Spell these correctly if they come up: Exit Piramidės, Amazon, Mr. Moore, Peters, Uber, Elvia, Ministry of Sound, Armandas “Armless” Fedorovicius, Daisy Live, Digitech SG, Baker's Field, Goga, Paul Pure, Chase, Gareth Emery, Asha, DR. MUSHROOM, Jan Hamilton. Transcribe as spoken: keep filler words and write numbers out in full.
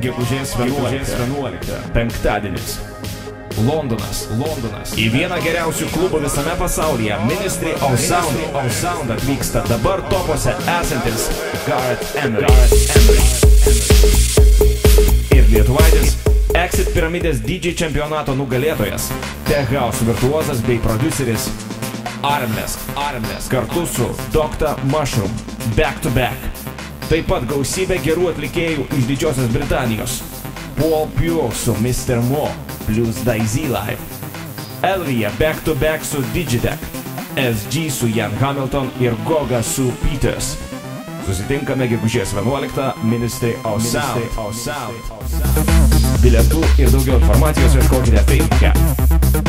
Gegužės vienuoliktą, penktadienis. Londonas, Londonas. Į vieną geriausių klubų visame pasaulyje, Ministry of Sound, of Sound atvyksta dabar topuose esantis Gareth Emery. Ir lietuvaitis Exit Piramidės D J čempionato nugalėtojas, Tech House virtuozas bei produceris Armless, Armless, kartu su doktor Mushroom, Back to Back. Taip pat gausybė gerų atlikėjų iš Didžiosios Britanijos. Paul Pure su mister Moore, plus Daisy Live. Elvia Back to Back su Digitech, S G su Jan Hamilton ir Goga su Peters. Susitinkame gegužės vienuoliktą Ministry of Sound. Bilietų ir daugiau informacijos ieškokite Facebook'e.